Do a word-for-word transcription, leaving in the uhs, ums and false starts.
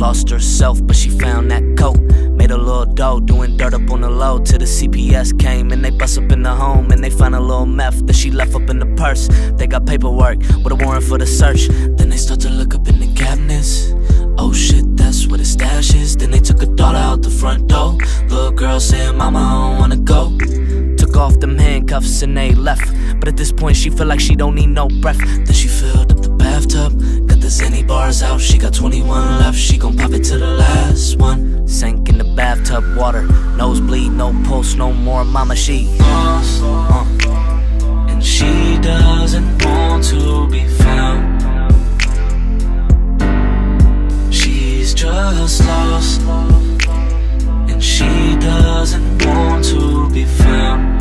Lost herself, but she found that coat. Made a little dough, doing dirt up on the low, till the C P S came and they bust up in the home, and they find a little meth that she left up in the purse. They got paperwork with a warrant for the search. Then they start to look up in the cabinets. Oh shit, that's where the stash is. Then they took a daughter out the front door. Little girl saying, mama, I don't wanna go. Took off them handcuffs and they left, but at this point she feel like she don't need no breath. Then she filled up the bathtub, got the Zenny bars out. She got twenty-one left, she gon' pop it to the last one. Sank in the bathtub water, nosebleed, no pulse, no more. Mama, she lost, uh, and she doesn't want to be found. She's just lost, and she doesn't want to be found.